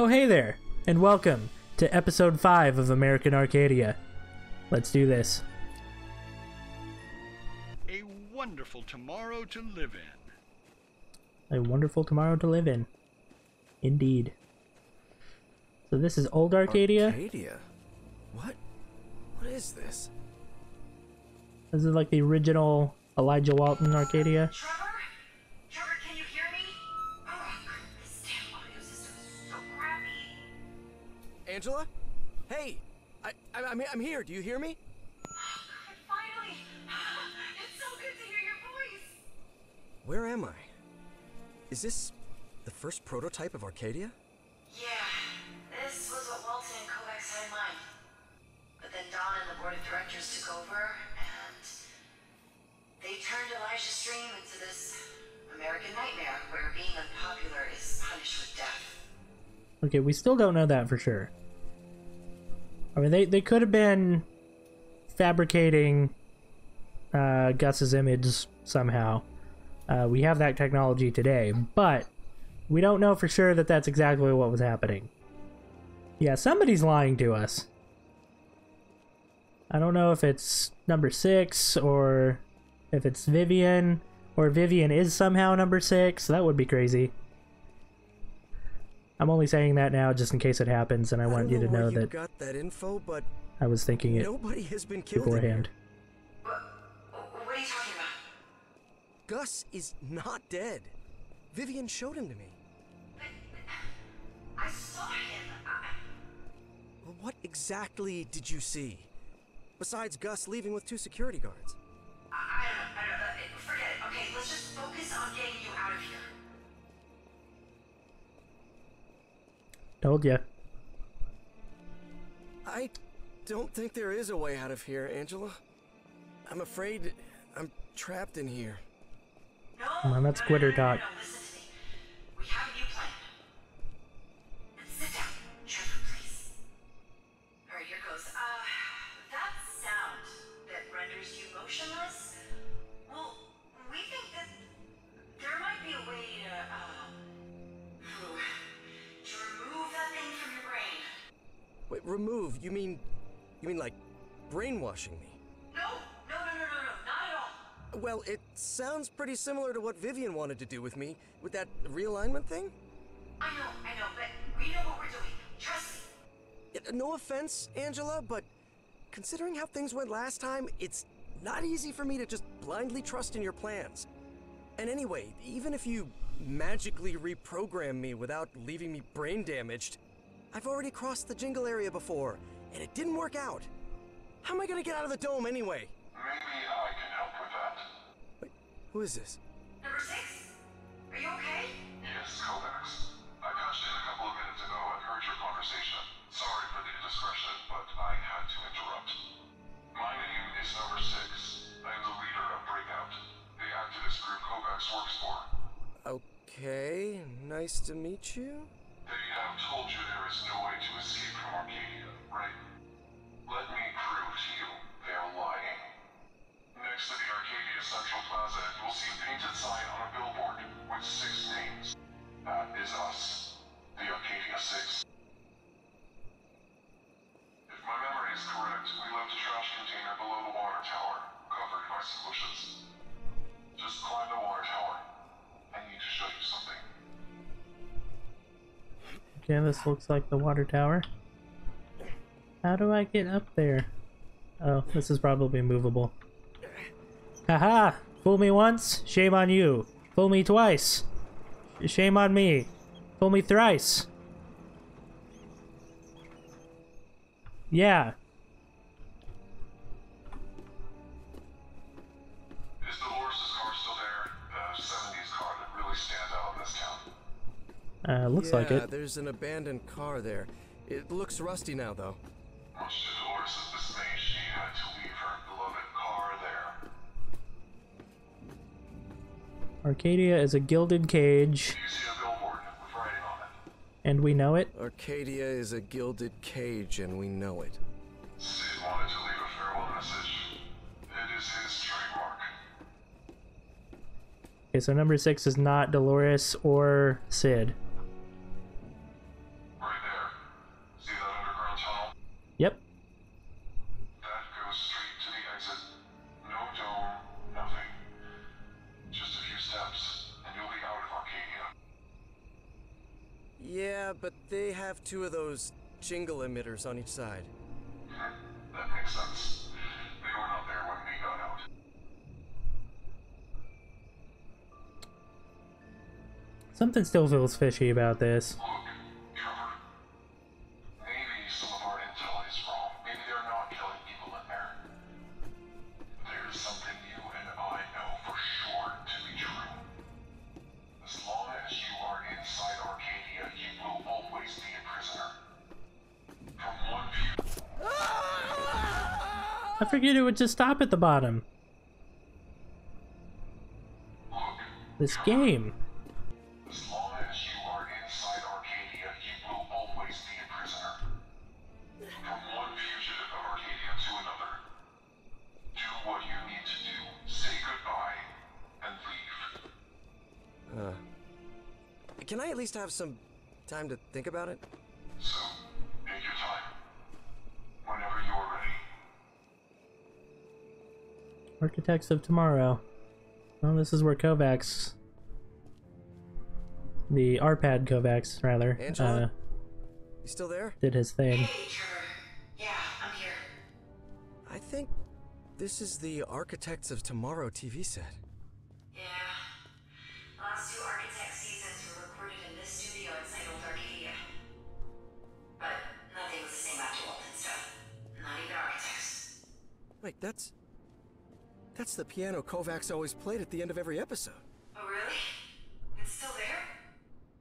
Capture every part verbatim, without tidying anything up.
Oh, hey there, and welcome to episode five of American Arcadia. Let's do this. A wonderful tomorrow to live in. A wonderful tomorrow to live in. Indeed. So this is old Arcadia. Arcadia? What? What is this? This is like the original Elijah Walton Arcadia. Trevor? Trevor, can you hear me? Oh, this damn audio system is so crappy. Angela? Hey! I, I, I'm, I'm here. Do you hear me? Oh, God, finally! It's so good to hear your voice! Where am I? Is this the first prototype of Arcadia? Yeah. This was what Walton and Kovacs had in mind. But then Don and the board of directors took over, and they turned Elijah's dream into this American nightmare where being unpopular is punished with death. Okay, we still don't know that for sure. I mean, they, they could have been fabricating uh, Gus's image somehow. Uh, we have that technology today, but we don't know for sure that that's exactly what was happening. Yeah, somebody's lying to us. I don't know if it's number six or if it's Vivian, or Vivian is somehow number six. That would be crazy. I'm only saying that now just in case it happens, and I, I want you to know that, got that info, but I was thinking it nobody has been killed beforehand. What, what are you talking about? Gus is not dead. Vivian showed him to me. But I saw him. Well, what exactly did you see? Besides Gus leaving with two security guards. I don't know. I don't know. Forget it. Okay, let's just focus on getting you out of here. Told ya. I don't think there is a way out of here, Angela. I'm afraid I'm trapped in here. No, Come on, that's no, quitter no, no, no, talk. No, no, listen to me. We have a new plan. Let's sit down, Trevor, please. All right, here goes. Uh, that sound that renders you motionless. Well, we think that there might be a way to, uh, to remove that thing from your brain. Wait, remove? You mean, you mean like brainwashing me? No. Well, it sounds pretty similar to what Vivian wanted to do with me, with that realignment thing? I know, I know, but we know what we're doing. Trust me. No offense, Angela, but considering how things went last time, it's not easy for me to just blindly trust in your plans. And anyway, even if you magically reprogram me without leaving me brain damaged, I've already crossed the jingle area before, and it didn't work out. How am I gonna get out of the dome anyway? Maybe I can help with that. Wait, who is this? Number six? Are you okay? Yes, Kovacs. I patched in a couple of minutes ago and heard your conversation. Sorry for the indiscretion, but I had to interrupt. My name is Number Six. I am the leader of Breakout, the activist group Kovacs works for. Okay, nice to meet you. They have told you there is no way to escape from Arcadia, right? Let me prove to you they are lying. Next to the Arcadia Central Plaza, you'll see a painted sign on a billboard with six names. That is us, the Arcadia Six. If my memory is correct, we left a trash container below the water tower, covered by some bushes. Just climb the water tower. I need to show you something. Okay, this looks like the water tower. How do I get up there? Oh, this is probably movable. Haha! Fool me once, shame on you. Fool me twice, shame on me. Fool me thrice. Yeah. Is Dolores' car still there? The seventies car that really stands out in this town. Uh, looks yeah, like it. There's an abandoned car there. It looks rusty now, though. Much to Dolores' dismay, she had to leave her beloved car there. Arcadia is a gilded cage. You see a billboard with writing on it. And we know it. Arcadia is a gilded cage, and we know it. Sid wanted to leave a farewell message. It is his trademark. Okay, so number six is not Dolores or Sid. Right. Yeah, but they have two of those jingle emitters on each side. Yeah, that makes sense. They were not there when we got out. Something still feels fishy about this. I figured it would just stop at the bottom. This game. As long as you are inside Arcadia, you will always be a prisoner. From one fugitive of Arcadia to another. Do what you need to do, say goodbye, and leave. Uh, can I at least have some time to think about it? So, take your time. Whenever you are ready. Architects of Tomorrow. Well, this is where Kovacs, the Arpad Kovacs, rather, Angela? Uh, you still there? Did his thing. Hey, Trevor. Yeah, I'm here. I think this is the Architects of Tomorrow T V set. Yeah. Last two Architect seasons were recorded in this studio inside Old Arcadia. But nothing was the same after Walton stuff. Not even Architects. Wait, that's... That's the piano Kovacs always played at the end of every episode. Oh, really? It's still there?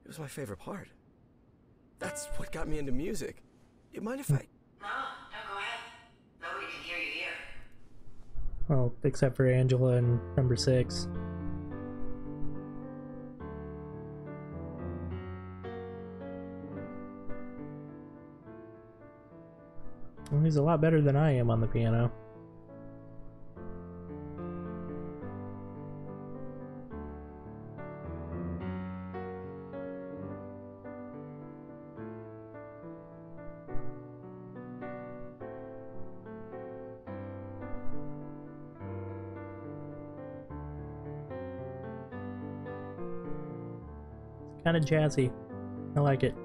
It was my favorite part. That's what got me into music. You mind if I... No, no, go ahead. Nobody can hear you here. Well, except for Angela and number six. Well, he's a lot better than I am on the piano. Kind of jazzy. I like it.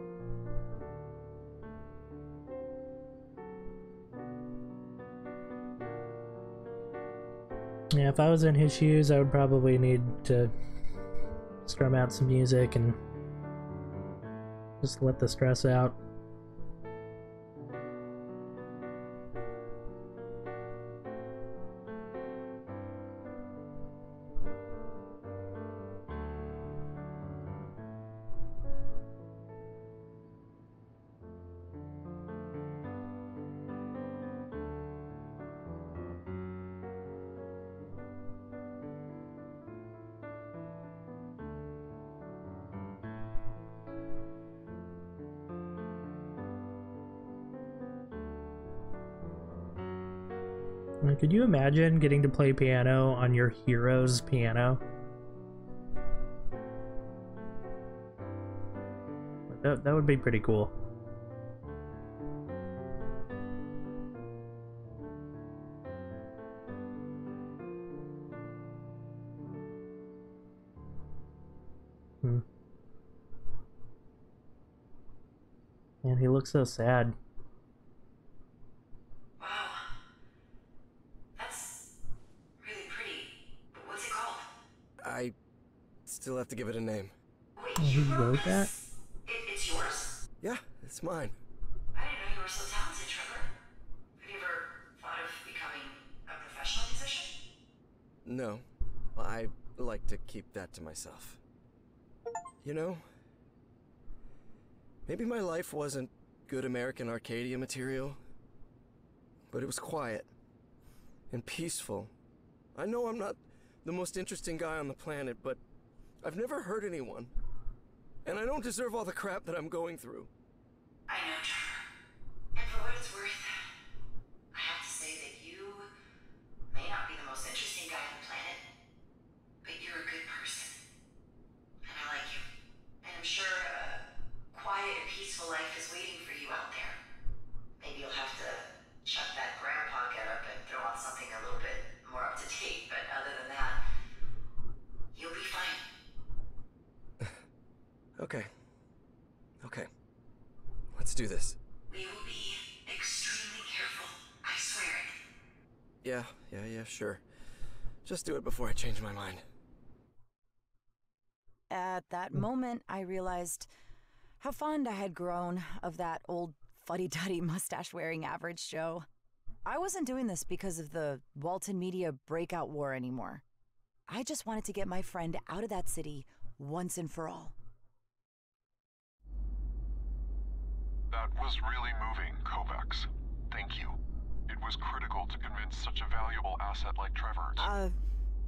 Yeah, if I was in his shoes, I would probably need to strum out some music and just let the stress out. Could you imagine getting to play piano on your hero's piano? That, that would be pretty cool. Hmm. Man, he looks so sad. Still have to give it a name. Wait, you wrote that? It, it's yours? Yeah, it's mine. I didn't know you were so talented, Trevor. Have you ever thought of becoming a professional musician? No, I like to keep that to myself. You know, maybe my life wasn't good American Arcadia material, but it was quiet and peaceful. I know I'm not the most interesting guy on the planet, but I've never hurt anyone, and I don't deserve all the crap that I'm going through. I know, Trevor. And for what it's worth, I have to say that you may not be the most interesting guy on the planet, but you're a good person, and I like you. And I'm sure a quiet and peaceful life is waiting for you out there. Maybe you'll have to shut that grandpa get up and throw on something a little bit more up to date, but other than that, you'll be fine. Okay, Okay. Let's do this. We will be extremely careful. I swear it. Yeah, yeah, yeah, sure. Just do it before I change my mind. At that moment, I realized how fond I had grown of that old fuddy-duddy mustache-wearing average Joe. I wasn't doing this because of the Walton Media breakout war anymore. I just wanted to get my friend out of that city once and for all. That was really moving, Kovacs. Thank you. It was critical to convince such a valuable asset like Trevor. Uh,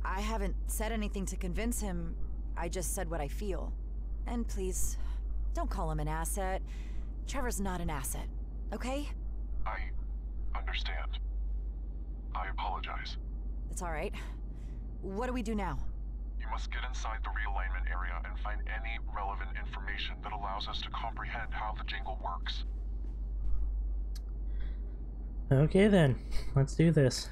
I haven't said anything to convince him. I just said what I feel. And please, don't call him an asset. Trevor's not an asset, okay? I understand. I apologize. It's all right. What do we do now? You must get inside the realignment area and find any relevant information that allows us to comprehend how the jingle works. Okay then, let's do this.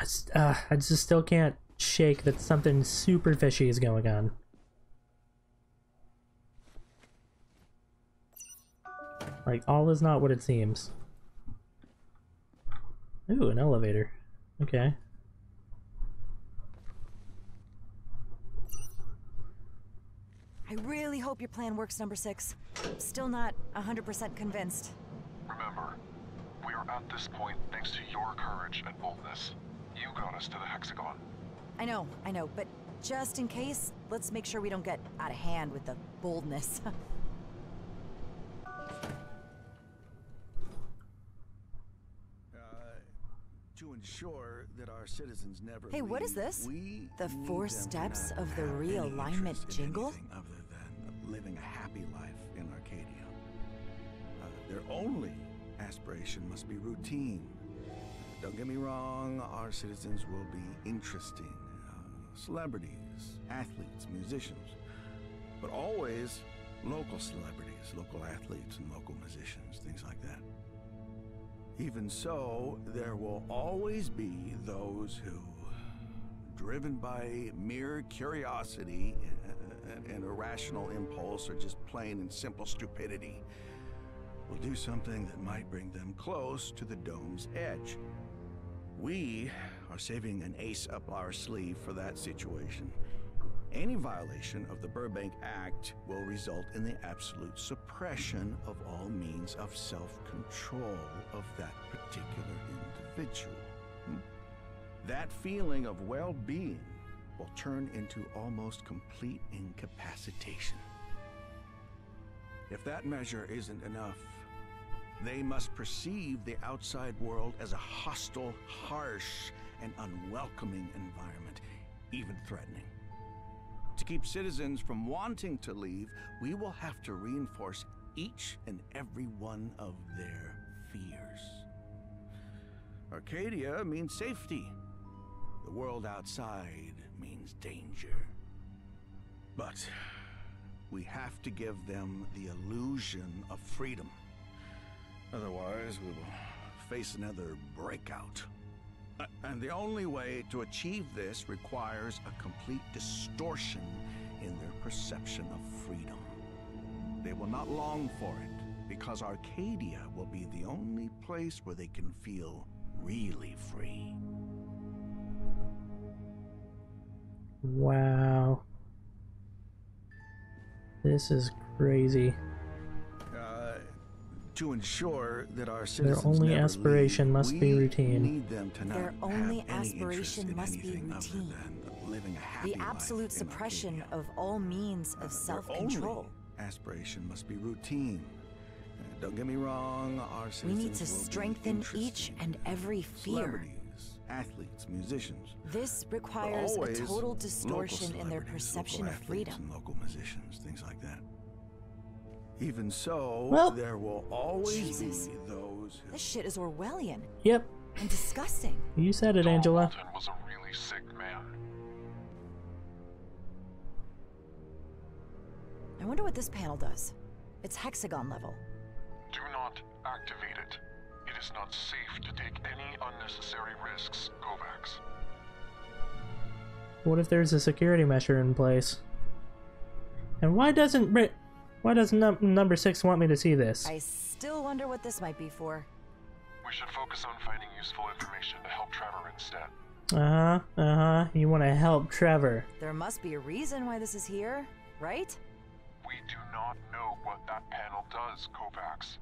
I just, uh, I just still can't shake that something super fishy is going on. Like, all is not what it seems. Ooh, an elevator. Okay. I really hope your plan works, Number Six. I'm still not one hundred percent convinced. Remember, we are at this point thanks to your courage and boldness. You got us to the hexagon. I know, I know, but just in case, let's make sure we don't get out of hand with the boldness. To ensure that our citizens never hey leave, what is this the four steps of the realignment jingle other than living a happy life in Arcadia. Uh, their only aspiration must be routine. Don't get me wrong, our citizens will be interesting, uh, celebrities, athletes, musicians, but always local celebrities, local athletes, and local musicians, things like that. Even so, there will always be those who, driven by mere curiosity and, and irrational impulse or just plain and simple stupidity, will do something that might bring them close to the dome's edge. We are saving an ace up our sleeve for that situation. Any violation of the Burbank Act will result in the absolute suppression of all means of self-control of that particular individual. That feeling of well-being will turn into almost complete incapacitation. If that measure isn't enough, they must perceive the outside world as a hostile, harsh, and unwelcoming environment, even threatening. To keep citizens from wanting to leave, we will have to reinforce each and every one of their fears. Arcadia means safety. The world outside means danger. But we have to give them the illusion of freedom. Otherwise, we will face another breakout. Uh, and the only way to achieve this requires a complete distortion in their perception of freedom. They will not long for it, because Arcadia will be the only place where they can feel really free. Wow. This is crazy. To ensure that our citizens their only aspiration leave, must be routine. Their only aspiration must be routine. The absolute suppression of all means of self-control. Aspiration must be routine. Don't get me wrong, our citizens we need to strengthen each and every fear. Athletes, musicians. This requires a total distortion in their perception of freedom. Local musicians, things like that. Even so, well, there will always Jesus. be those who... This shit is Orwellian. Yep. And disgusting. You said it, Angela. Walton was a really sick man. I wonder what this panel does. It's hexagon level. Do not activate it. It is not safe to take any unnecessary risks, Kovacs. What if there's a security measure in place? And why doesn't why doesn't num number six want me to see this? I still wonder what this might be for. We should focus on finding useful information to help Trevor instead. Uh-huh, uh-huh. You want to help Trevor. There must be a reason why this is here, right? We do not know what that panel does, Kovacs.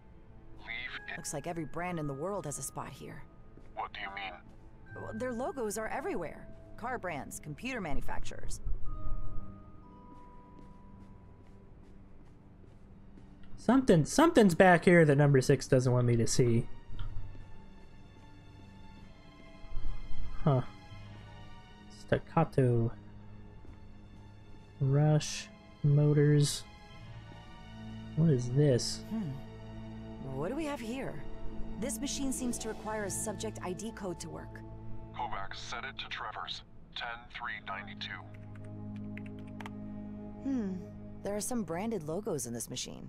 Leave it. Looks like every brand in the world has a spot here. What do you mean? Well, their logos are everywhere. Car brands, computer manufacturers. Something, something's back here that number six doesn't want me to see. Huh. Staccato. Rush Motors. What is this? Hmm. What do we have here? This machine seems to require a subject I D code to work. Kovacs, set it to Trevor's. ten three ninety-two. Hmm. There are some branded logos in this machine.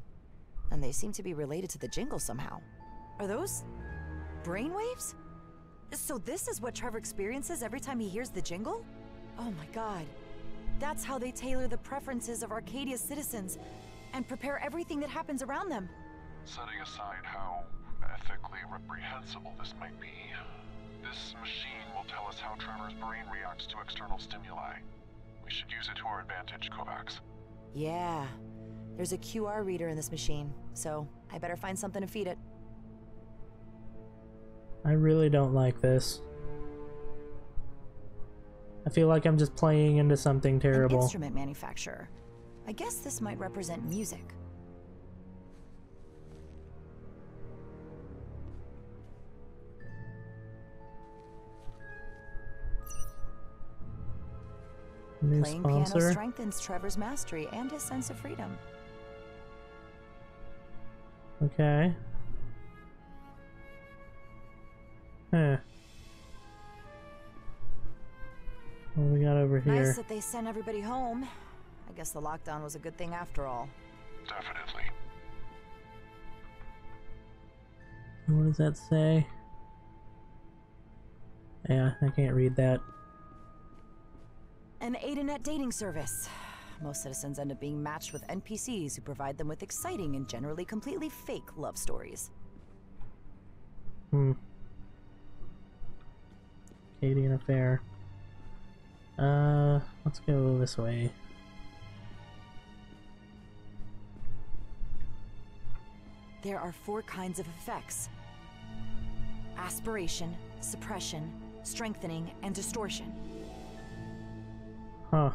And they seem to be related to the jingle somehow. Are those brainwaves? So this is what Trevor experiences every time he hears the jingle? Oh my god. That's how they tailor the preferences of Arcadia's citizens and prepare everything that happens around them. Setting aside how ethically reprehensible this might be, this machine will tell us how Trevor's brain reacts to external stimuli. We should use it to our advantage, Kovacs. Yeah. There's a Q R reader in this machine, so I better find something to feed it. I really don't like this. I feel like I'm just playing into something terrible. An instrument manufacturer. I guess this might represent music. New Playing sponsor. Piano strengthens Trevor's mastery and his sense of freedom. Okay. Huh. What do we got over here? Nice that they sent everybody home. I guess the lockdown was a good thing after all. Definitely. What does that say? Yeah, I can't read that. An Aidenet dating service. Most citizens end up being matched with N P Cs who provide them with exciting and generally completely fake love stories. Hmm. Acadian affair. Uh, let's go this way. There are four kinds of effects: aspiration, suppression, strengthening, and distortion. Huh.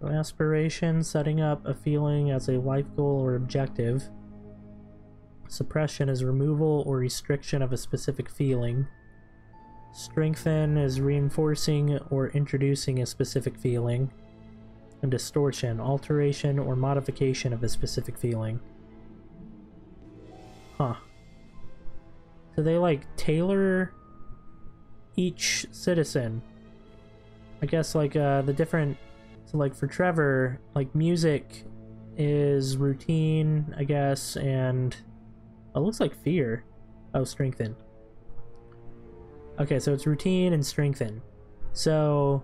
So aspiration, setting up a feeling as a life goal or objective. Suppression is removal or restriction of a specific feeling. Strengthen is reinforcing or introducing a specific feeling, and distortion, alteration or modification of a specific feeling. Huh. So they like tailor each citizen. I guess like uh, the different, so like for Trevor, like music is routine, I guess, and oh, it looks like fear. Oh, strengthen. Okay, so it's routine and strengthen. So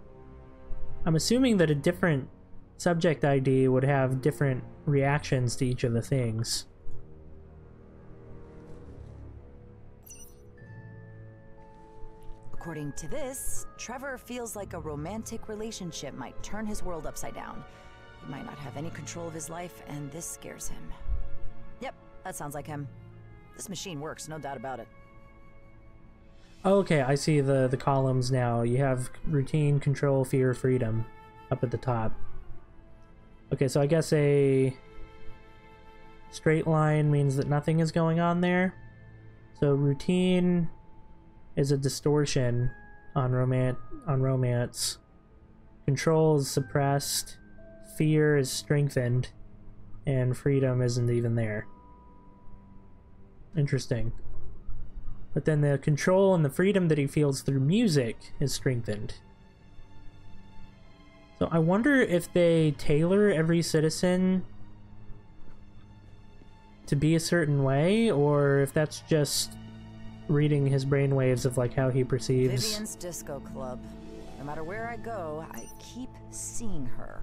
I'm assuming that a different subject I D would have different reactions to each of the things. According to this, Trevor feels like a romantic relationship might turn his world upside down. He might not have any control of his life, and this scares him. Yep, that sounds like him. This machine works, no doubt about it. Okay, I see the, the columns now. You have routine, control, fear, freedom up at the top. Okay, so I guess a straight line means that nothing is going on there. So routine is a distortion on romance, on romance. Control is suppressed, fear is strengthened, and freedom isn't even there. Interesting. But then the control and the freedom that he feels through music is strengthened. So I wonder if they tailor every citizen to be a certain way, or if that's just reading his brainwaves of like how he perceives. Vivian's disco club. No matter where I go, I keep seeing her.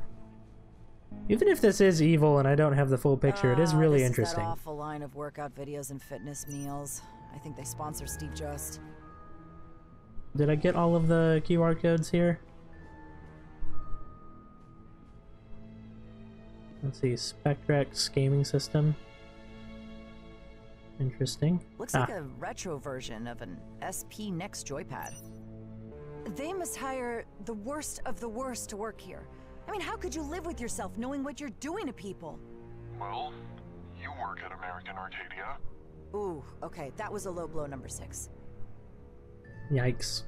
Even if this is evil and I don't have the full picture, uh, it is really this interesting. Is that awful line of workout videos and fitness meals. I think they sponsor Steve Just. Did I get all of the Q R codes here? Let's see, Spectrex gaming system. Interesting. Looks ah. like a retro version of an S P Next joypad. They must hire the worst of the worst to work here. I mean, how could you live with yourself knowing what you're doing to people? Well, you work at American Arcadia. Ooh, okay, that was a low blow, number six. Yikes.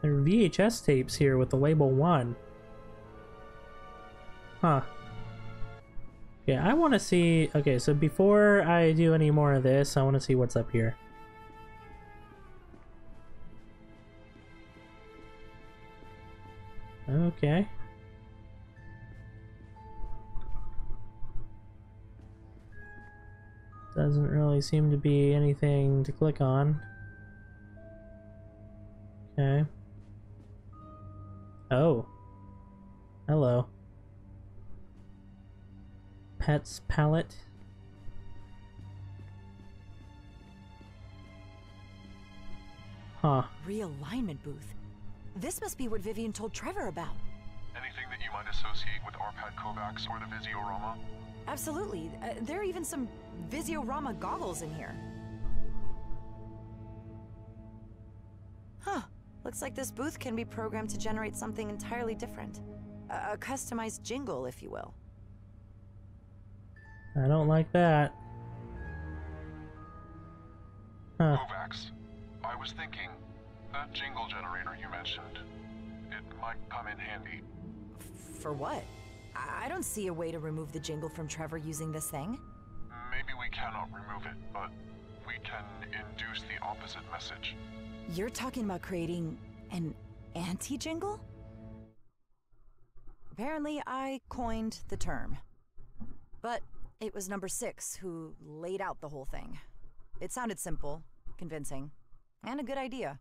There are V H S tapes here with the label one. Huh. Yeah, I want to see... Okay, so before I do any more of this, I want to see what's up here. Okay. Doesn't really seem to be anything to click on. Okay. Oh. Hello. Pet Palette. Huh. Realignment booth. This must be what Vivian told Trevor about. Anything that you might associate with Arpad Kovacs or the Visiorama? Absolutely. Uh, there are even some Visiorama goggles in here. Huh. Looks like this booth can be programmed to generate something entirely different. A, a customized jingle, if you will. I don't like that. Huh. Kovacs, I was thinking... that jingle generator you mentioned, it might come in handy. For what? I don't see a way to remove the jingle from Trevor using this thing. Maybe we cannot remove it, but we can induce the opposite message. You're talking about creating an anti-jingle? Apparently I coined the term. But it was number six who laid out the whole thing. It sounded simple, convincing, and a good idea.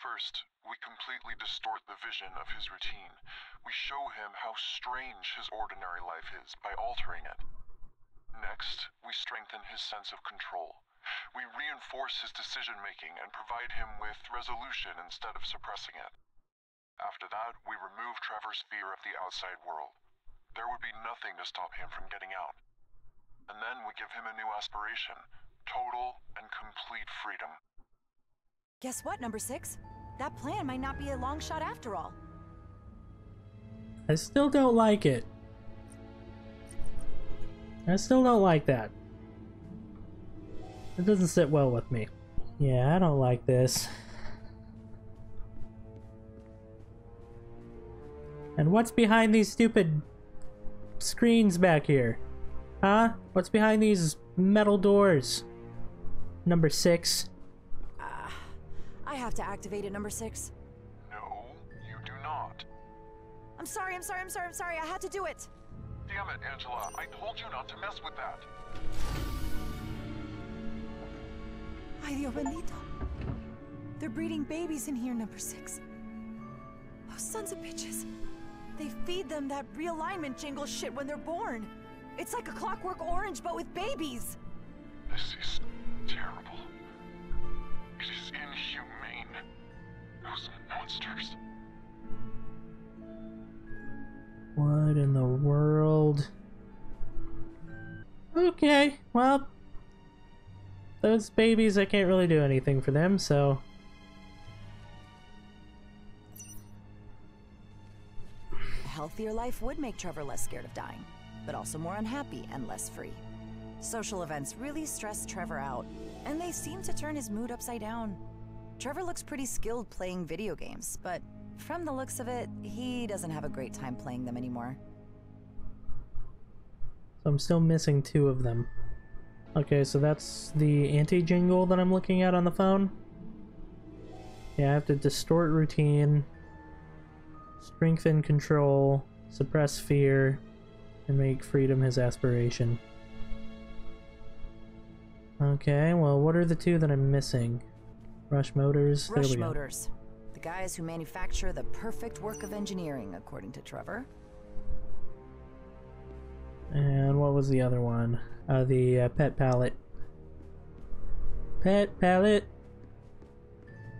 First, we completely distort the vision of his routine. We show him how strange his ordinary life is by altering it. Next, we strengthen his sense of control. We reinforce his decision-making and provide him with resolution instead of suppressing it. After that, we remove Trevor's fear of the outside world. There would be nothing to stop him from getting out. And then we give him a new aspiration, total and complete freedom. Guess what, number six? That plan might not be a long shot after all. I still don't like it. I still don't like that. It doesn't sit well with me. Yeah, I don't like this. And what's behind these stupid screens back here? Huh? What's behind these metal doors? Number six. I have to activate it, number six. No, you do not. I'm sorry, I'm sorry, I'm sorry, I'm sorry. I had to do it. Damn it, Angela. I told you not to mess with that. Ay, Dios bendito. They're breeding babies in here, number six. Those sons of bitches. They feed them that realignment jingle shit when they're born. It's like a Clockwork Orange, but with babies. This is terrible. It is inhumane. Those monsters. What in the world? Okay, well, those babies, I can't really do anything for them, so. A healthier life would make Trevor less scared of dying, but also more unhappy and less free. Social events really stress Trevor out, and they seem to turn his mood upside down. Trevor looks pretty skilled playing video games, but from the looks of it, he doesn't have a great time playing them anymore. So I'm still missing two of them. Okay, so that's the anti-jingle that I'm looking at on the phone. Yeah, I have to distort routine, strengthen control, suppress fear, and make freedom his aspiration. Okay, well, what are the two that I'm missing? Rush Motors. Rush Motors. The guys who manufacture the perfect work of engineering, according to Trevor. And what was the other one? Uh, the uh, Pet Palette. Pet Palette.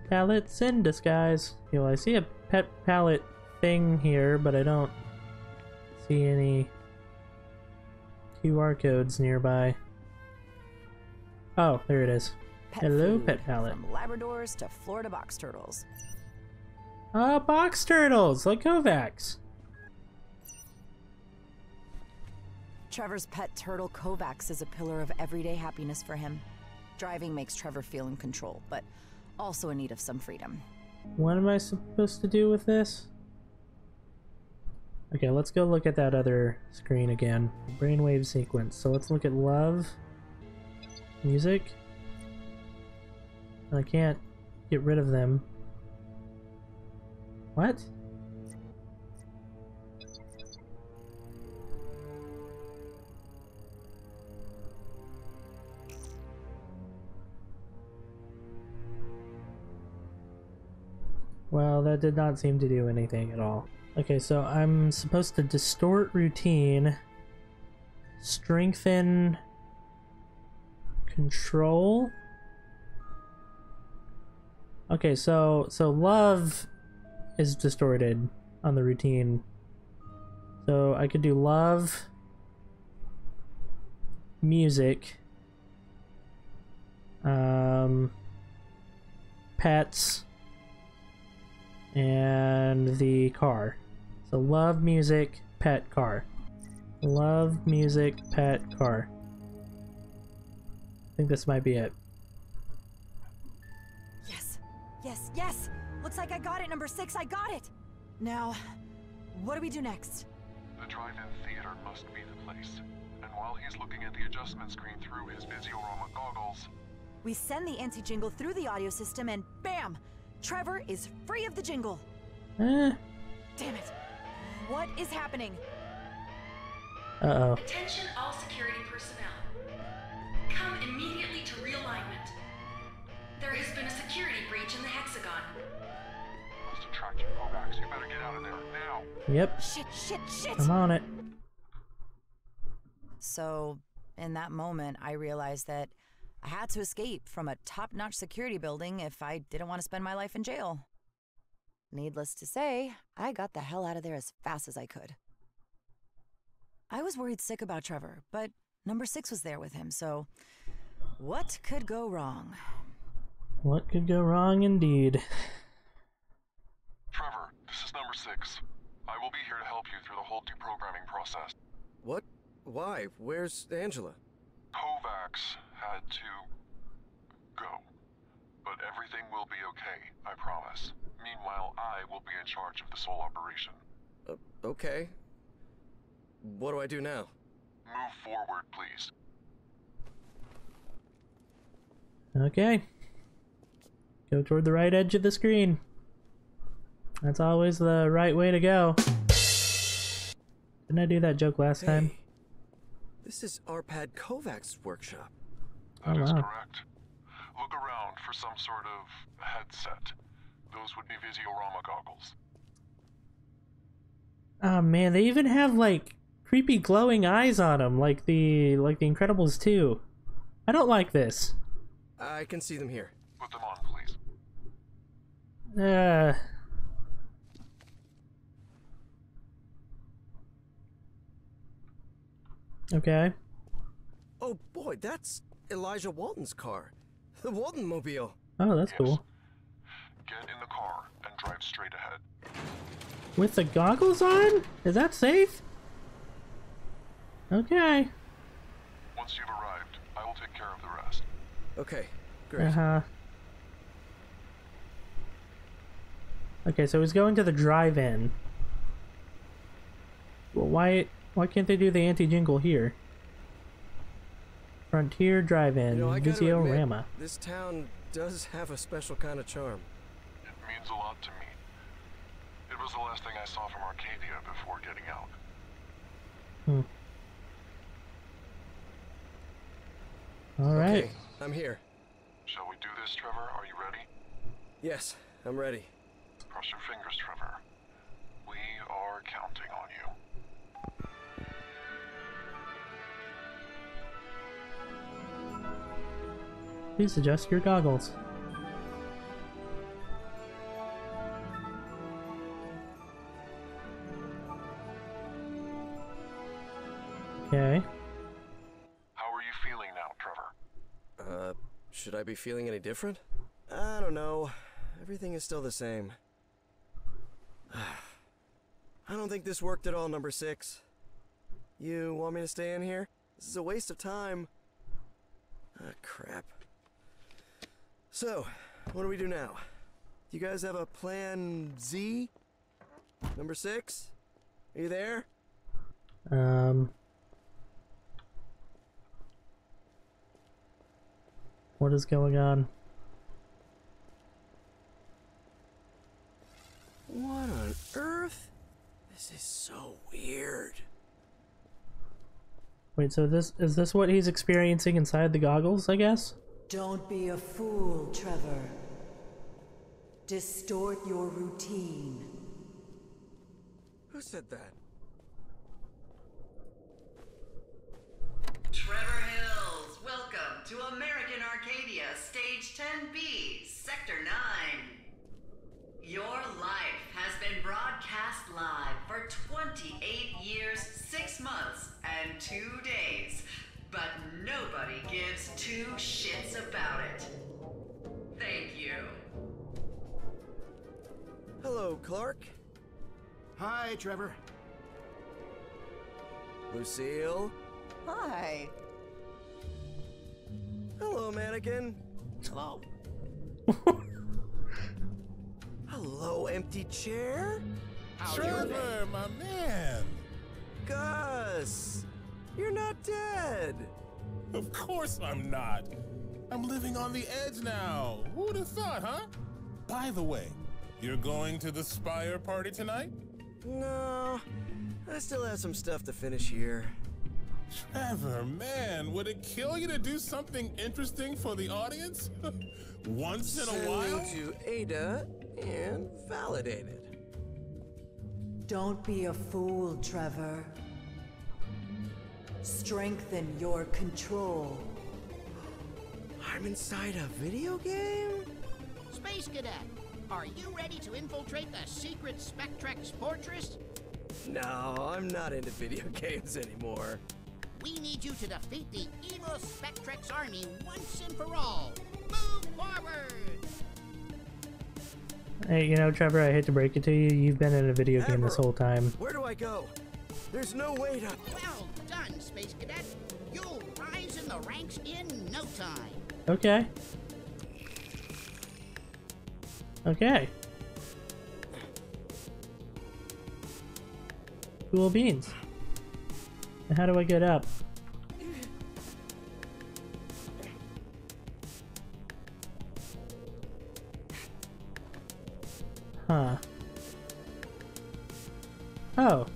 Palettes in disguise. You know, I see a Pet Palette thing here, but I don't see any Q R codes nearby. Oh, there it is. Pet Hello, food, Pet Palette. From Labradors to Florida box turtles. Ah, uh, box turtles like Kovacs. Trevor's pet turtle Kovacs is a pillar of everyday happiness for him. Driving makes Trevor feel in control, but also in need of some freedom. What am I supposed to do with this? Okay, let's go look at that other screen again. Brainwave sequence. So let's look at love. Music. I can't get rid of them. What? Well, that did not seem to do anything at all. Okay, so I'm supposed to distort routine, strengthen control. Okay, so so love is distorted on the routine. So I could do love, music, um, pets, and the car. So love, music, pet, car. Love, music, pet, car. I think this might be it. Yes, yes, yes! Looks like I got it, number six, I got it! Now, what do we do next? The drive-in theater must be the place. And while he's looking at the adjustment screen through his Visiorama goggles... We send the anti-jingle through the audio system and bam! Trevor is free of the jingle. Eh. Damn it. What is happening? Uh-oh. Attention all security personnel. Come immediately to realignment. There has been a security breach in the hexagon. Must have tracked you, Kovacs. You better get out of there now. Yep. Shit, shit, shit. I'm on it. So, in that moment, I realized that I had to escape from a top-notch security building if I didn't want to spend my life in jail. Needless to say, I got the hell out of there as fast as I could. I was worried sick about Trevor, but number six was there with him, so what could go wrong? What could go wrong indeed? Trevor, this is number six. I will be here to help you through the whole deprogramming process. What? Why? Where's Angela? Kovacs had to go, but everything will be okay, I promise. Meanwhile, I will be in charge of this whole operation. Uh, okay. What do I do now? Move forward, please. Okay. Go toward the right edge of the screen. That's always the right way to go. Didn't I do that joke last hey. time? This is Arpad Kovacs' workshop. That oh, wow. is correct. Look around for some sort of headset. Those would be Visiorama goggles. Oh man, they even have like creepy glowing eyes on them, like the like the Incredibles two. I don't like this. I can see them here. Put them on, please. Uh. Okay. Oh boy, that's Elijah Walton's car. The Waldenmobile. Oh, that's yes. cool. Get in the car and drive straight ahead. With the goggles on? Is that safe? Okay. Once you've arrived, I will take care of the rest. Okay, great. Uh-huh. Okay, so he's going to the drive-in. Well, why... Why can't they do the anti-jingle here? Frontier Drive-In, you know, Visiorama. This town does have a special kind of charm. It means a lot to me. It was the last thing I saw from Arcadia before getting out. Hmm. All right. Okay, I'm here. Shall we do this, Trevor? Are you ready? Yes, I'm ready. Cross your fingers, Trevor. We are counting on you. Please adjust your goggles. Okay. How are you feeling now, Trevor? Uh, should I be feeling any different? I don't know. Everything is still the same. I don't think this worked at all, number six. You want me to stay in here? This is a waste of time. Ah, crap. So, what do we do now? Do you guys have a plan Z? Number six? Are you there? Um... What is going on? What on earth? This is so weird. Wait, so this is this what he's experiencing inside the goggles, I guess? Don't be a fool, Trevor. Distort your routine. Who said that? Trevor Hills, welcome to American Arcadia, Stage ten B, Sector nine. Your life has been broadcast live for twenty-eight years, six months, and two days. But nobody gives two shits about it. Thank you. Hello, Clark. Hi, Trevor. Lucille. Hi. Hello, Mannequin. Hello. Hello, empty chair. How Trevor, my man. Gus. You're not dead! Of course I'm not! I'm living on the edge now! Who'd have thought, huh? By the way, you're going to the Spire party tonight? No, I still have some stuff to finish here. Trevor, man, would it kill you to do something interesting for the audience? Once in a while? Send you to Ada and validate it. Don't be a fool, Trevor. Strengthen your control. I'm inside a video game? Space Cadet, are you ready to infiltrate the secret Spectrex fortress? No, I'm not into video games anymore. We need you to defeat the evil Spectrex army once and for all. Move forward! Hey, you know, Trevor, I hate to break it to you. You've been in a video Ever. game this whole time. Where do I go? There's no way to... Well done, Space Cadet. You'll rise in the ranks in no time. Okay. Okay. Cool beans. And how do I get up? Huh. Oh.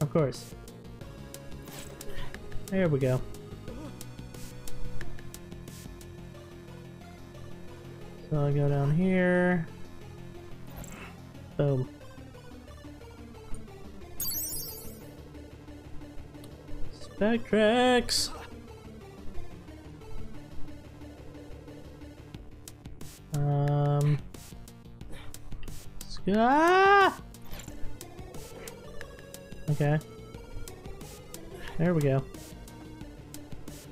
Of course. There we go. So I go down here. Boom. Spectrex. Um. Ah! Okay. There we go.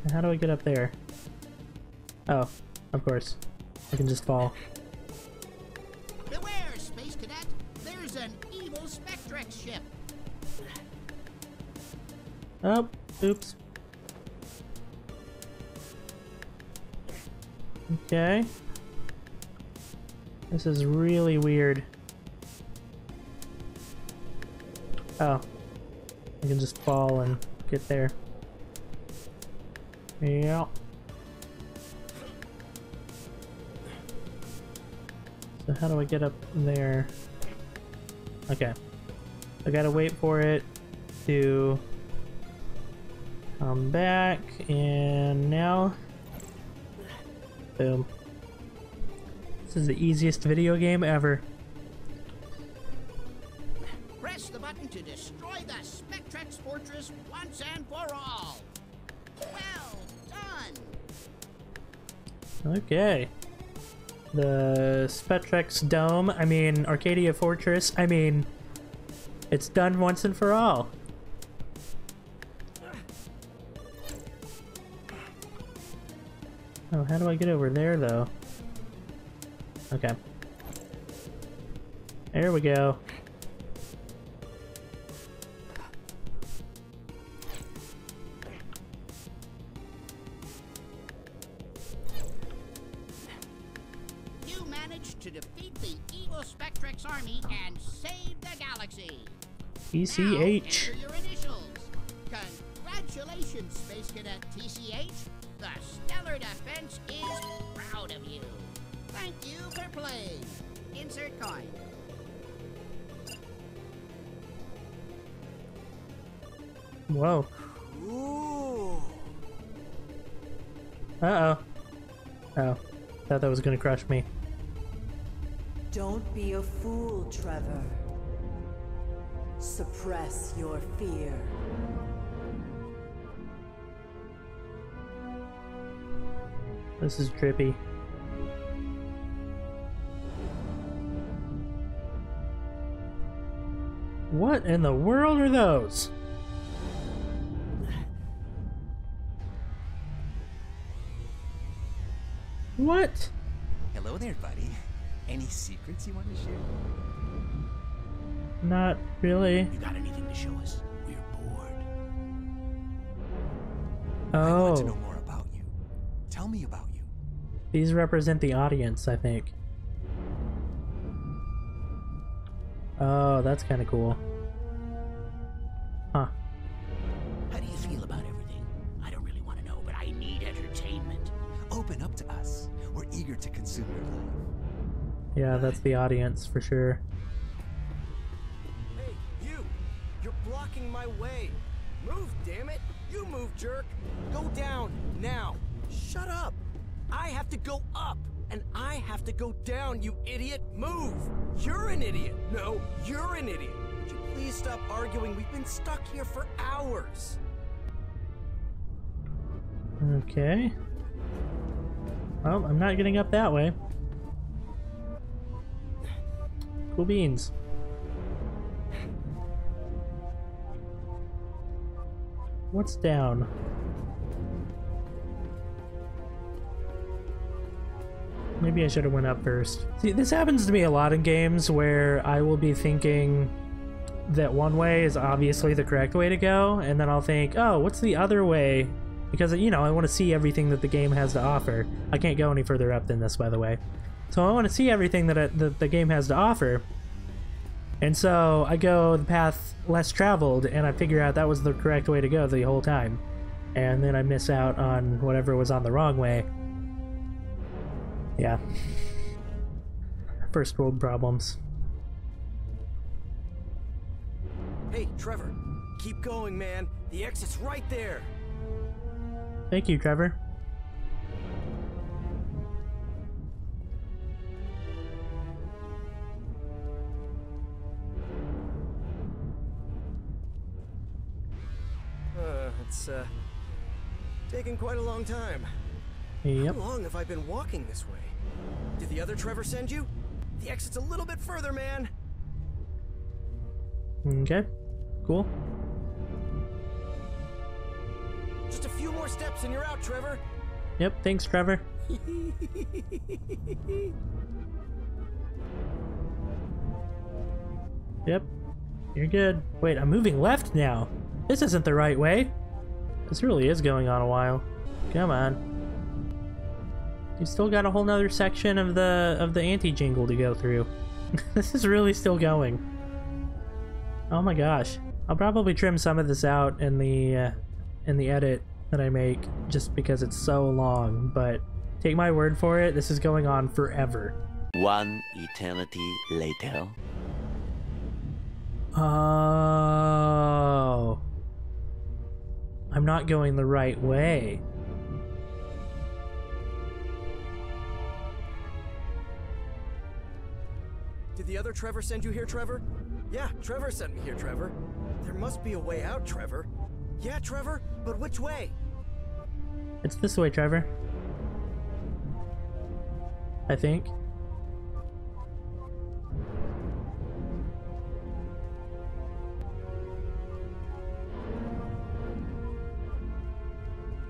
And how do I get up there? Oh, of course. I can just fall. Beware, Space Cadet! There's an evil Spectrex ship! Oh, oops. Okay. This is really weird. Oh. I can just fall and get there. Yeah. So how do I get up there? Okay. I gotta wait for it to come back, and now... Boom. This is the easiest video game ever. press the button to destroy the Spectrex Fortress once and for all. Well done. Okay. The Spectrex Dome, I mean Arcadia Fortress, I mean it's done once and for all. Oh, how do I get over there though? Okay. There we go. You managed to defeat the evil Spectrex army and save the galaxy. T C H. Now, enter your initials. Congratulations, Space Cadet T C H. The Stellar Defense is proud of you. Thank you for playing. Insert coin. Whoa. Ooh. Uh-oh. Oh. Thought that was gonna crush me. Don't be a fool, Trevor. Suppress your fear. This is trippy. What in the world are those? What? Hello there, buddy. Any secrets you want to share? Not really. You got anything to show us? We're bored. Oh. I want to know more about you. Tell me about you. These represent the audience, I think. Oh, that's kind of cool. Huh. How do you feel about everything? I don't really want to know, but I need entertainment. Open up to us. We're eager to consume your life. Yeah, that's the audience for sure. Hey, you! You're blocking my way. Move, damn it! You move, jerk! Go down now. Shut up! I have to go up, and I have to go down. You idiot! Move! You're an idiot. No, you're an idiot. Would you please stop arguing? We've been stuck here for hours. Okay. Well, I'm not getting up that way. Cool beans. What's down? Maybe I should have went up first. See, this happens to me a lot in games where I will be thinking that one way is obviously the correct way to go, and then I'll think, oh, what's the other way? Because, you know, I want to see everything that the game has to offer. I can't go any further up than this, by the way. So I want to see everything that, I, that the game has to offer. And so I go the path less traveled, and I figure out that was the correct way to go the whole time. And then I miss out on whatever was on the wrong way. Yeah. First world problems. Hey, Trevor. Keep going, man. The exit's right there. Thank you, Trevor. Uh, it's uh taking quite a long time. Yep. How long have I been walking this way? Did the other Trevor send you? The exit's a little bit further, man. Okay. Cool. Just a few more steps and you're out, Trevor. Yep, thanks, Trevor. Yep. You're good. Wait, I'm moving left now. This isn't the right way. This really is going on a while. Come on. You still got a whole nother section of the of the anti-jingle to go through. This is really still going. Oh my gosh. I'll probably trim some of this out in the uh, in the edit that I make just because it's so long, but take my word for it, this is going on forever. One eternity later. Oh. I'm not going the right way. Did the other Trevor send you here, Trevor? Yeah, Trevor sent me here, Trevor. There must be a way out, Trevor. Yeah, Trevor, but which way? It's this way, Trevor. I think.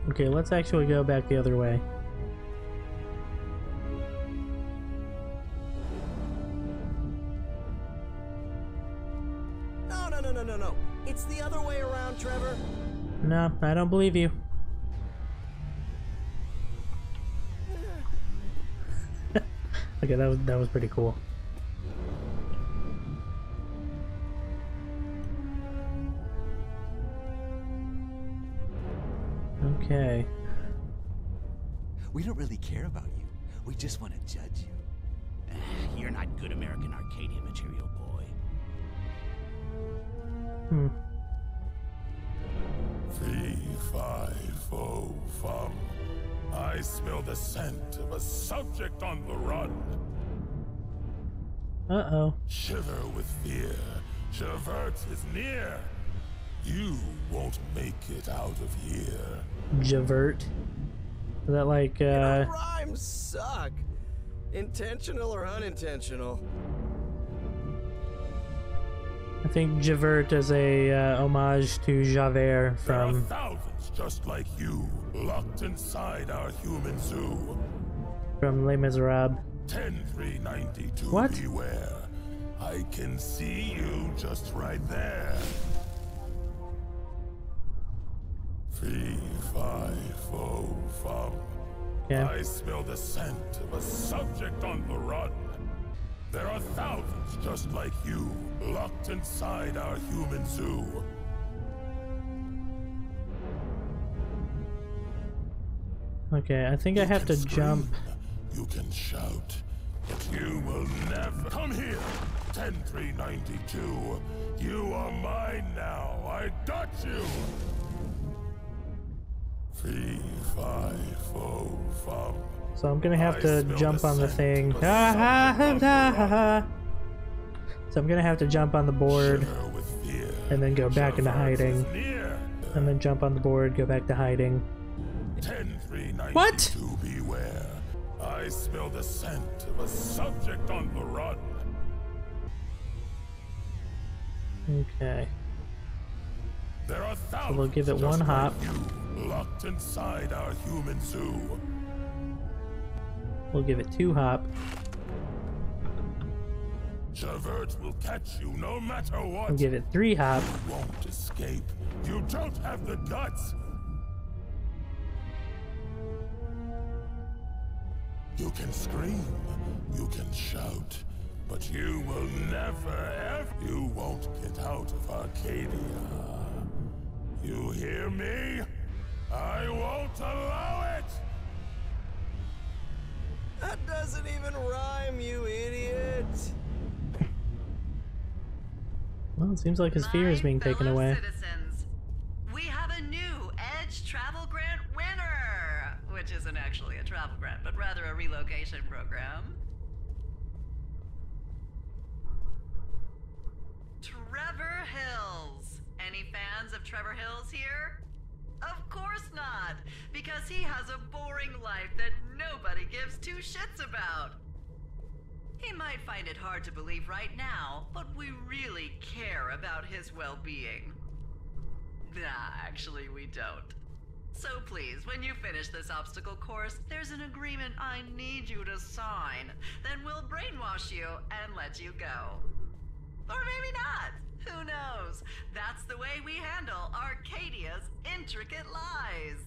Okay, let's actually go back the other way. No, no, no, no, no, no. It's the other way around, Trevor. No, I don't believe you. Okay, that was, that was pretty cool. Okay. We don't really care about you. We just want to judge you. Uh, you're not good American Arcadia material, boy. Hmm. three five oh five. I smell the scent of a subject on the run. Uh-oh. Shiver with fear. Javert is near. You won't make it out of here. Javert? Is that like, uh... You know, rhymes suck. Intentional or unintentional. I think Javert is a uh, homage to Javert from... There are thousands just like you, locked inside our human zoo. From Les Miserables. ten three ninety-two. What? Beware. I can see you just right there. three five oh five. Yeah. I smell the scent of a subject on the run. There are thousands just like you, locked inside our human zoo. Okay, I think you I have to scream, jump. You can shout, but you will never come here. ten three ninety-two. You are mine now. I got you. three five oh five. So I'm gonna have to jump on the thing. Ah, ha, ha, ha, ha, ha. So I'm gonna have to jump on the board and then go back into hiding. And then jump on the board, go back to hiding. What? Beware. I smell the scent of a subject on the run. Okay. There are thousands. So we'll give it one hop. Locked inside our human zoo. We'll give it two hop. Javert will catch you no matter what. We'll give it three hop. You won't escape. You don't have the guts. You can scream. You can shout. But you will never ever. You won't get out of Arcadia. You hear me? I won't allow it! That doesn't even rhyme, you idiot! Well, it seems like his fear is being taken away. Citizens, we have a new Edge Travel Grant winner! Which isn't actually a travel grant, but rather a relocation program. Trevor Hills. Any fans of Trevor Hills here? Of course not, because he has a boring life that nobody gives two shits about. He might find it hard to believe right now, but we really care about his well-being. Nah, actually we don't. So please, when you finish this obstacle course, there's an agreement I need you to sign. Then we'll brainwash you and let you go. Or maybe not. Who knows? That's the way we handle Arcadia's intricate lies.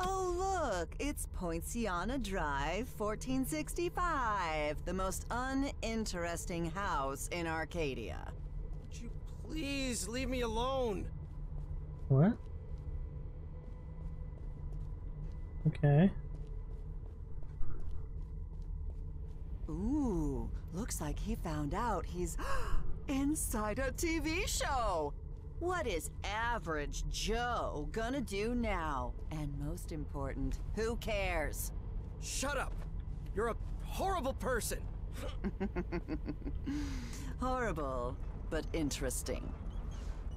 Oh look, it's Poinciana Drive, fourteen sixty-five, the most uninteresting house in Arcadia. Would you please leave me alone? What? Okay. Ooh, looks like he found out he's inside a T V show. What is average Joe gonna do now? And most important, who cares? Shut up! You're a horrible person! Horrible, but interesting.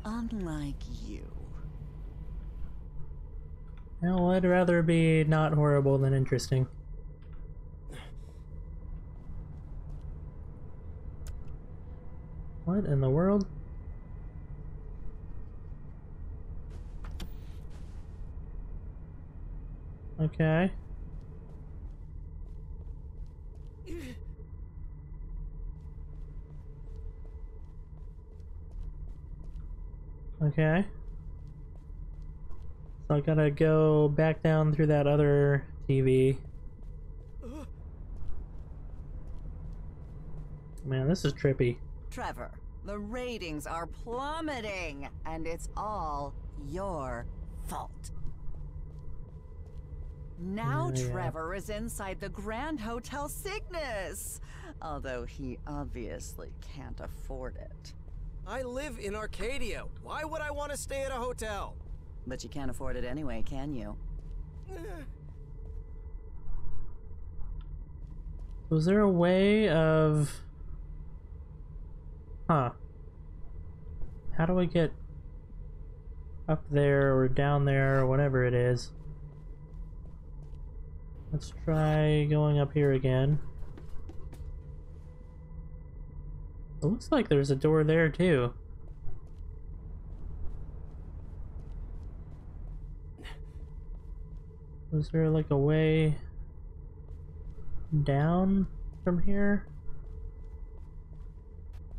Unlike you. Well, I'd rather be not horrible than interesting. What in the world? Okay. Okay. So I gotta go back down through that other T V. Man, this is trippy. Trevor, the ratings are plummeting, and it's all your fault. Now oh, yeah. Trevor is inside the Grand Hotel Cygnus, although he obviously can't afford it. I live in Arcadia. Why would I want to stay at a hotel? But you can't afford it anyway, can you? Was there a way of... Huh. How do I get up there or down there or whatever it is? Let's try going up here again. It looks like there's a door there too. Was there like a way down from here?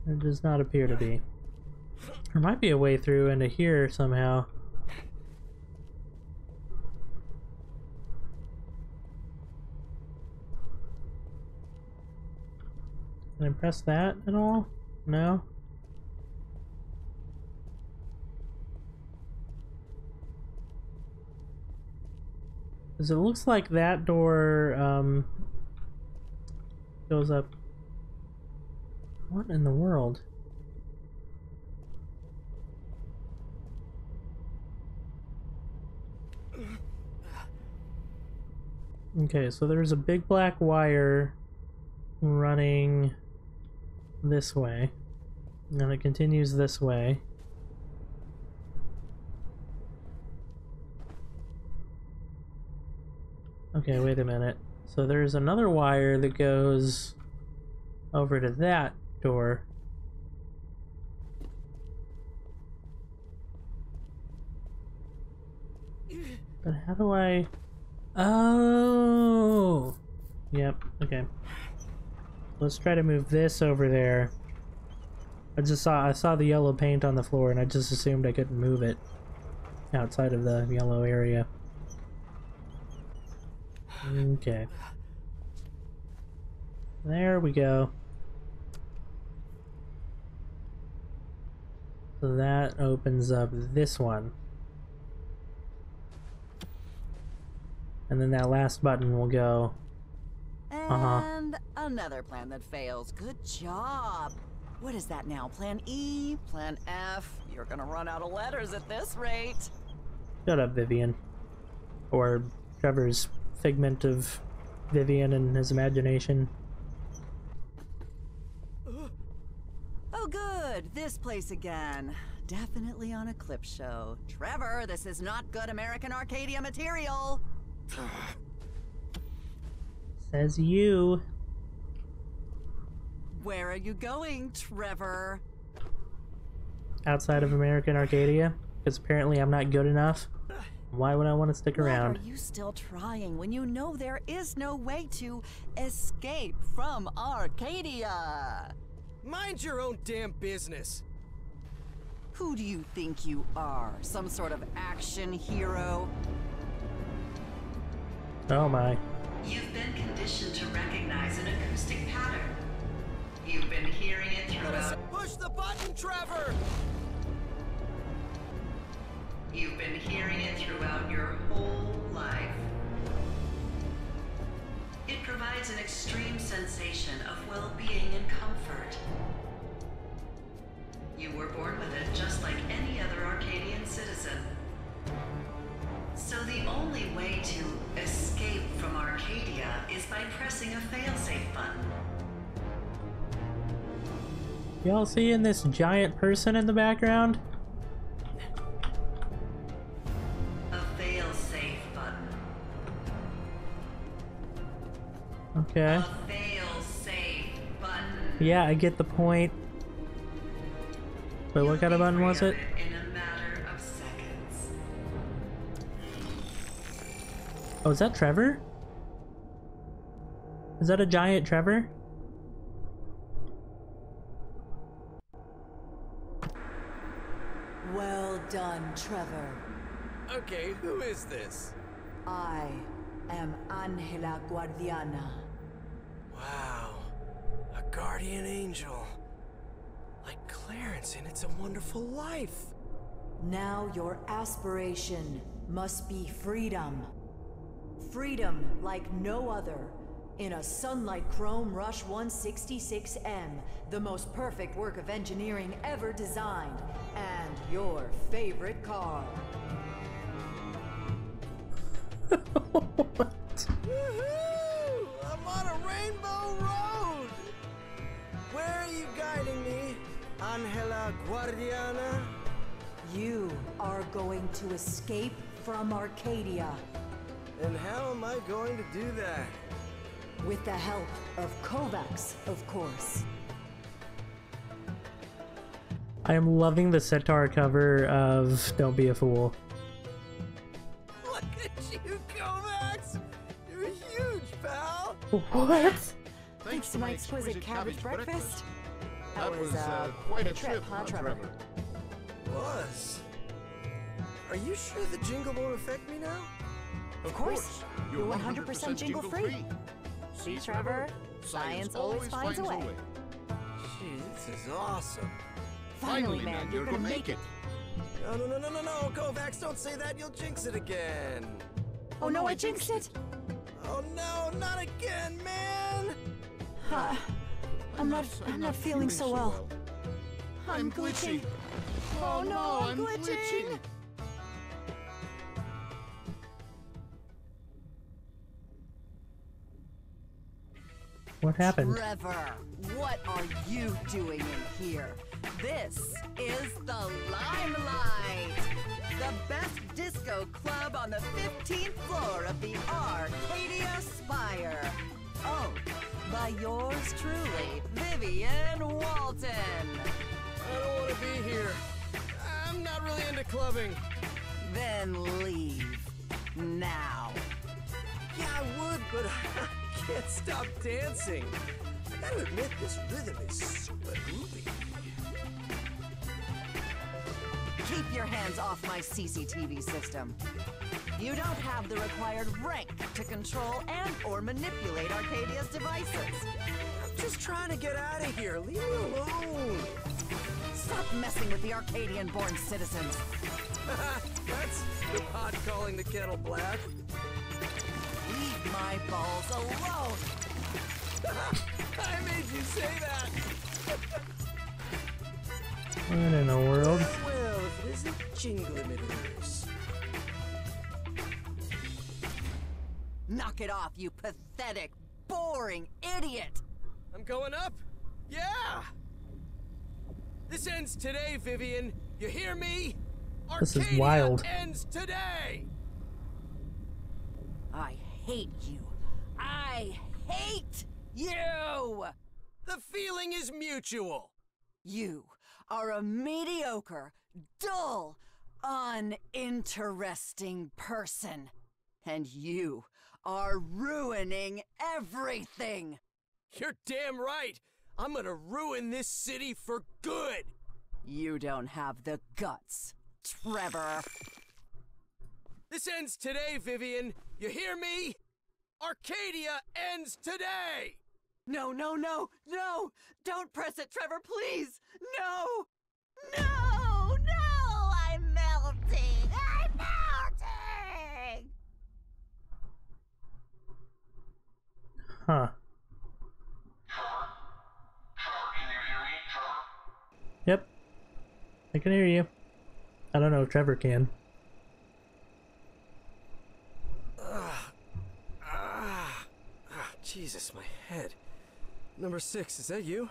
There does not appear to be. There might be a way through into here somehow. Can I press that at all? No? Because it looks like that door um, goes up. What in the world? Okay, so there's a big black wire running this way, and it continues this way. Okay, wait a minute. So there's another wire that goes over to that door. But how do I... Oh! Yep, okay. Let's try to move this over there. I just saw, I saw the yellow paint on the floor and I just assumed I couldn't move it outside of the yellow area. Okay. There we go. So that opens up this one. And then that last button will go. And uh-huh. Another plan that fails. Good job. What is that now? Plan E? Plan F? You're gonna run out of letters at this rate. Shut up, Vivian. Or Trevor's figment of Vivian and his imagination. Oh good, this place again. Definitely on a clip show. Trevor, this is not good American Arcadia material. Says you. Where are you going, Trevor? Outside of American Arcadia? Because apparently I'm not good enough. Why would I want to stick around? Why are you still trying when you know there is no way to escape from Arcadia? Mind your own damn business. Who do you think you are? Some sort of action hero? Oh my. You've been conditioned to recognize an acoustic pattern. You've been hearing it throughout. Push the button, Trevor! You've been hearing it throughout your whole life. It provides an extreme sensation of well-being and comfort. You were born with it just like any other Arcadian citizen. So the only way to escape from Arcadia is by pressing a failsafe button. Y'all seeing this giant person in the background? A failsafe button. Okay. A failsafe button. Yeah, I get the point. But what kind of button was it? In a matter of seconds. Oh, is that Trevor? Is that a giant Trevor? Well done, Trevor. Okay, who is this? I am Angela Guardiana. Wow, a guardian angel. Like Clarence in It's a Wonderful Life. Now your aspiration must be freedom. Freedom like no other. In a Sunlight Chrome Rush one sixty-six M, the most perfect work of engineering ever designed, and your favorite car. What? Woohoo! I'm on a rainbow road! Where are you guiding me, Angela Guardiana? You are going to escape from Arcadia. And how am I going to do that? With the help of Kovacs, of course. I am loving the Centaur cover of Don't Be a Fool. Look at you, Kovacs! You're huge, pal! What? Thanks to my exquisite cabbage breakfast. That was uh, quite a trip, huh, Trevor? Was. Are you sure the jingle won't affect me now? Of course. You're one hundred percent jingle free. See, Trevor, science always finds a way. Jeez, this is awesome. Finally, man, you're gonna make it. No, no, no, no, no, no, Kovacs, don't say that. You'll jinx it again. Oh, no, I jinxed it. Oh, no, not again, man. Uh, I'm not, I'm not feeling so well. I'm glitching. Oh, no, I'm glitching. What happened? Trevor, what are you doing in here? This is the Limelight, the best disco club on the fifteenth floor of the Arcadia Spire. Oh, by yours truly, Vivian Walton. I don't want to be here. I'm not really into clubbing. Then leave. Now. Yeah, I would, but... I can't stop dancing. I gotta admit, this rhythm is super groovy. Keep your hands off my C C T V system. You don't have the required rank to control and or manipulate Arcadia's devices. I'm just trying to get out of here. Leave me alone. Stop messing with the Arcadian-born citizens. That's the pot calling the kettle black. My balls alone! I made you say that! What in the world? Well, if it isn't jingle emitters. Knock it off, you pathetic, boring idiot! I'm going up? Yeah! This ends today, Vivian. You hear me? This Arcadia is wild. Ends today! I hate you. I hate you! The feeling is mutual. You are a mediocre, dull, uninteresting person. And you are ruining everything. You're damn right. I'm gonna ruin this city for good. You don't have the guts, Trevor. This ends today, Vivian. You hear me? Arcadia ends today! No, no, no, no! Don't press it, Trevor, please! No! No! No! I'm melting! I'm melting! Huh. Trevor? Trevor, can you hear me, Trevor? Yep. I can hear you. I don't know if Trevor can. Jesus, my head. Number six, is that you?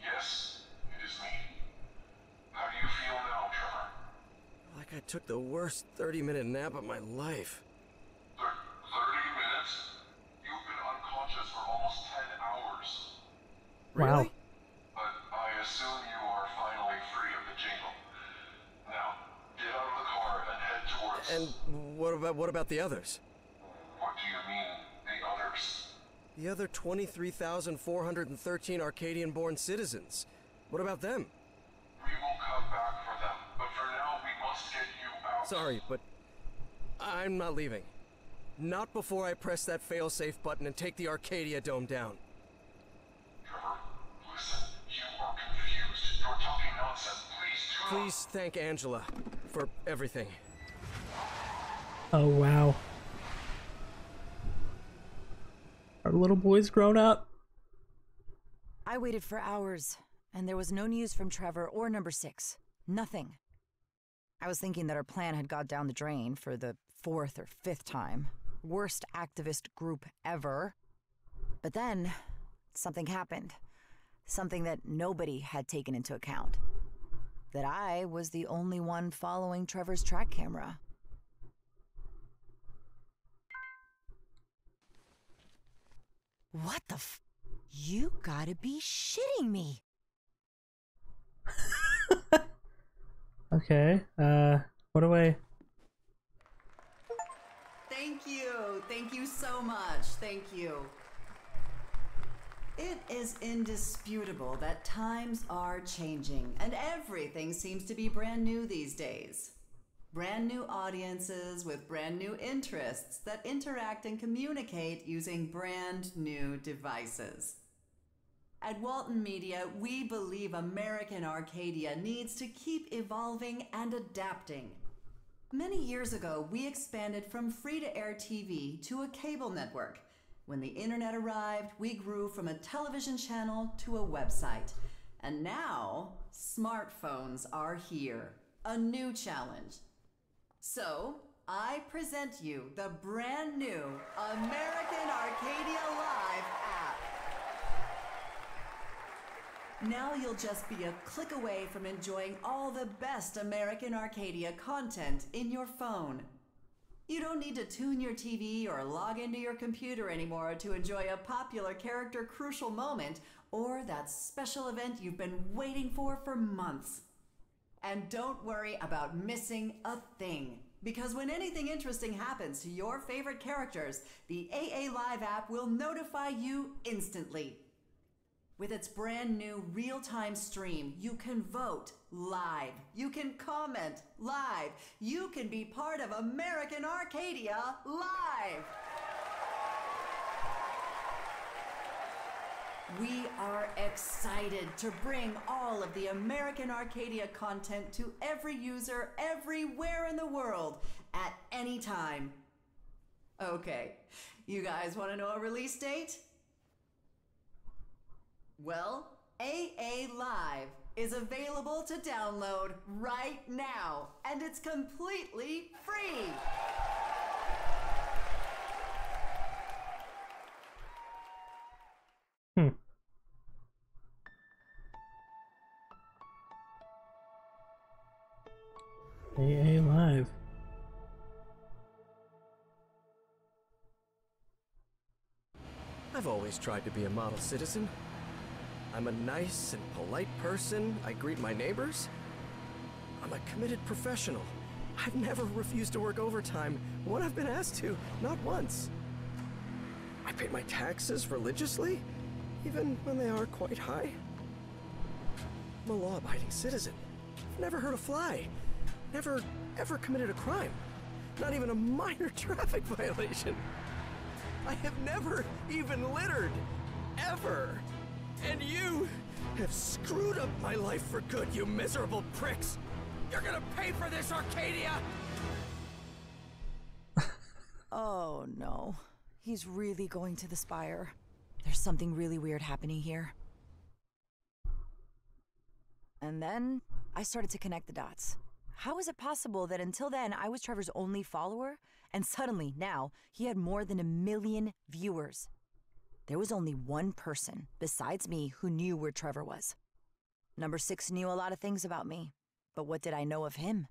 Yes, it is me. How do you feel now, Trevor? Like I took the worst thirty-minute nap of my life. thirty minutes? You've been unconscious for almost ten hours. Wow. Really? And what about what about the others? What do you mean, the others? The other twenty-three thousand four hundred thirteen Arcadian-born citizens. What about them? We will come back for them, but for now we must get you out. Sorry, but I'm not leaving. Not before I press that failsafe button and take the Arcadia Dome down. Trevor, listen. You are confused. You're talking nonsense. Please do. Please thank Angela for everything. Oh, wow. Our little boy's grown up. I waited for hours, and there was no news from Trevor or Number Six. Nothing. I was thinking that our plan had gone down the drain for the fourth or fifth time. Worst activist group ever. But then, something happened. Something that nobody had taken into account. That I was the only one following Trevor's track camera. What the f- You gotta be shitting me. Okay, uh, what do I... Thank you. Thank you so much. Thank you. It is indisputable that times are changing, and everything seems to be brand new these days. Brand new audiences with brand new interests that interact and communicate using brand new devices. At Walton Media, we believe American Arcadia needs to keep evolving and adapting. Many years ago, we expanded from free-to-air T V to a cable network. When the internet arrived, we grew from a television channel to a website. And now, smartphones are here. A new challenge. So, I present you the brand new American Arcadia Live app. Now you'll just be a click away from enjoying all the best American Arcadia content in your phone. You don't need to tune your T V or log into your computer anymore to enjoy a popular character crucial moment or that special event you've been waiting for for months. And don't worry about missing a thing, because when anything interesting happens to your favorite characters, the A A Live app will notify you instantly. With its brand new real-time stream, you can vote live, you can comment live, you can be part of American Arcadia Live! We are excited to bring all of the American Arcadia content to every user everywhere in the world at any time. Okay, you guys want to know a release date? Well, A A Live is available to download right now, and it's completely free! Hmm. A A Live. I've always tried to be a model citizen. I'm a nice and polite person. I greet my neighbors. I'm a committed professional. I've never refused to work overtime when I've been asked to, not once. I paid my taxes religiously, even when they are quite high. I'm a law-abiding citizen. I've never hurt a fly. Never, ever committed a crime. Not even a minor traffic violation. I have never even littered. Ever. And you have screwed up my life for good, you miserable pricks. You're gonna pay for this, Arcadia! Oh, no. He's really going to the Spire. There's something really weird happening here. And then I started to connect the dots. How is it possible that until then I was Trevor's only follower, and suddenly, now, he had more than a million viewers? there was only one person besides me who knew where Trevor was. Number six knew a lot of things about me, but what did I know of him?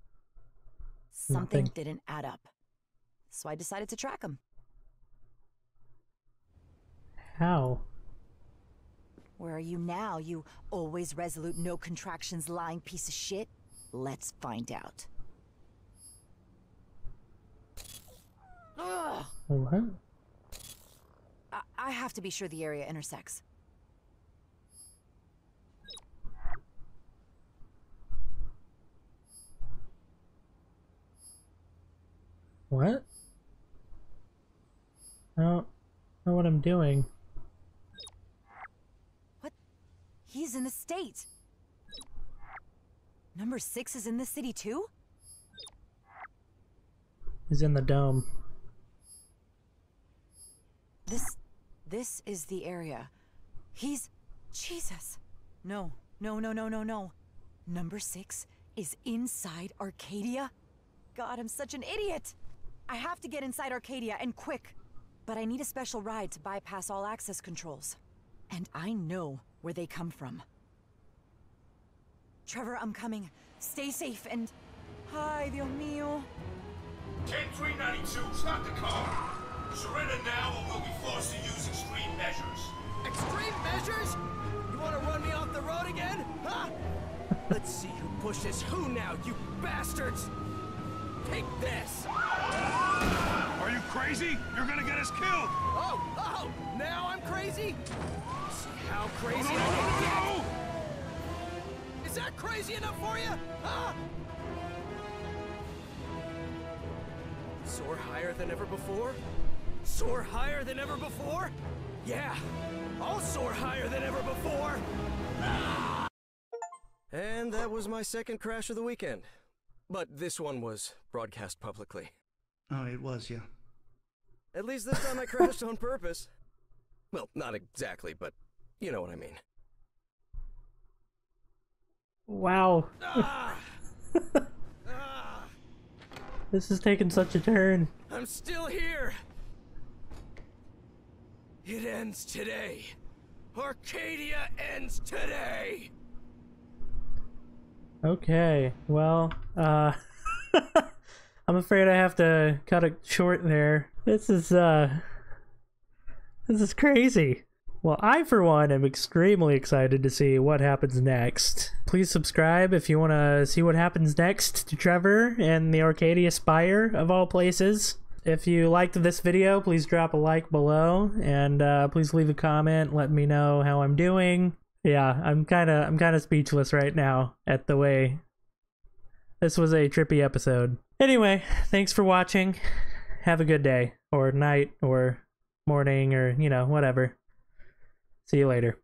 Something Nothing. didn't add up. So I decided to track him. How? Where are you now, you always resolute, no contractions, lying piece of shit? Let's find out. Ugh. What? I, I have to be sure the area intersects. What? I don't know what I'm doing. What? He's in the state. Number six is in the city too? He's in the dome. This, this is the area. He's, Jesus. No, no, no, no, no, no. Number six is inside Arcadia? God, I'm such an idiot. I have to get inside Arcadia and quick. But I need a special ride to bypass all access controls. And I know where they come from. Trevor, I'm coming. Stay safe and... Ay, Dios mío. ten three ninety-two, stop the car. Surrender now or we'll be forced to use extreme measures. Extreme measures? You want to run me off the road again? Huh? Let's see who pushes who now, you bastards! Take this! Are you crazy? You're gonna get us killed! Oh, oh! Now I'm crazy? See how crazy no, no, no, I'm gonna no, no, get? Is that crazy enough for you? Huh? Soar higher than ever before? Soar higher than ever before? Yeah, I'll soar higher than ever before! Ah! And that was my second crash of the weekend. But this one was broadcast publicly. Oh, it was, yeah. At least this time I crashed on purpose. Well, not exactly, but you know what I mean. Wow. Ah! Ah! This has taken such a turn. I'm still here! It ends today. Arcadia ends today. Okay, well, uh, I'm afraid I have to cut it short there. This is, uh, this is crazy. Well, I, for one, am extremely excited to see what happens next. Please subscribe if you want to see what happens next to Trevor and the Arcadia Spire, of all places. If you liked this video, please drop a like below, and uh, please leave a comment. Let me know how I'm doing. Yeah, I'm kind of I'm kind of speechless right now at the way. This was a trippy episode. Anyway, thanks for watching. Have a good day, or night, or morning, or you know whatever. See you later.